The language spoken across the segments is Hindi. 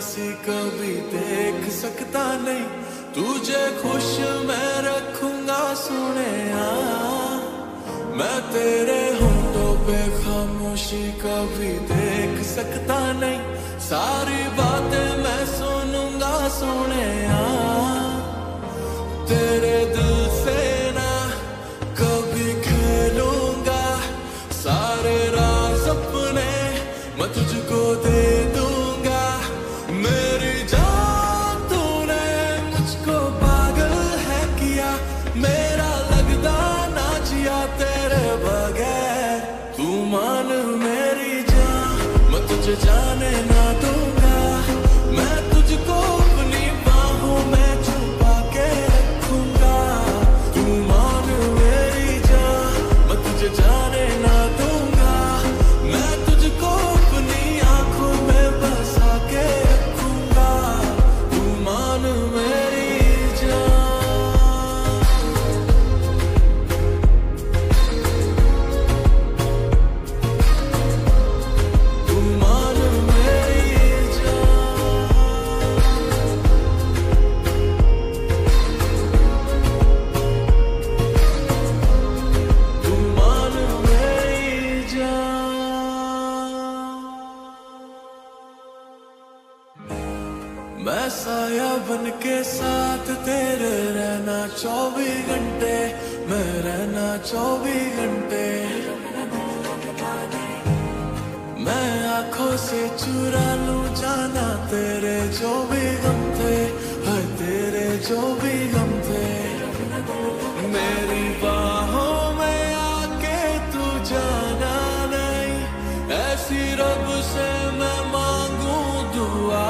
उदासी कभी देख सकता नहीं, तुझे खुश मैं रखूंगा सुने आ, मैं तेरे होंठों पे खामोशी कभी देख सकता नहीं, सारी बातें मैं सुनूंगा सुने आ, तेरे दिल से ना कभी खेलूंगा, सारे राज अपने मैं तुझको दे दूंगा, मेरी जान तूने मुझको पागल है किया, मेरा लगता ना जिया तेरे बगैर, तू मान मेरी जान मैं तुझे जाने ना दूंगा, मैं तुझको अपनी बाहों में छुपा के रखूंगा, तू मान मेरी जान मैं तुझे जाने ना दूंगा, मैं तुझको अपनी आंखों में बसा के रखूंगा, तू मान मेरी जान। तू मान मेरी जान। तू मान मेरी जान। मैं साया बन के साथ तेरे रहना 24 घंटे, मैं रहना 24 घंटे, मैं आंखों से चुरा लूं जाना तेरे जो भी गम थे, हर तेरे जो भी गम थे, मेरी बाहों में आके तू जाना नहीं, ऐसी रब से मैं मांगू दुआ,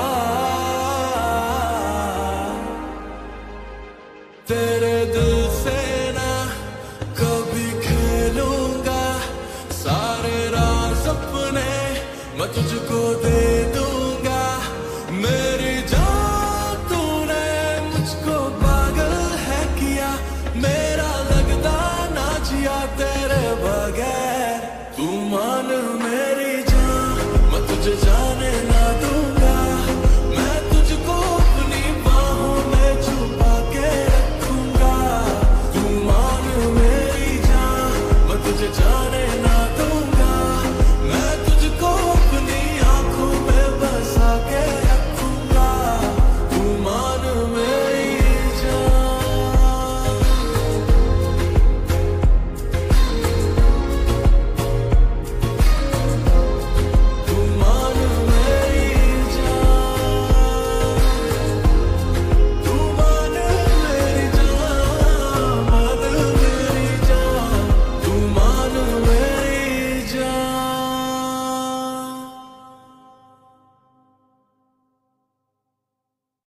तेरे दिल से ना कभी खेलूंगा, सारे राज अपने मैं तुझको दे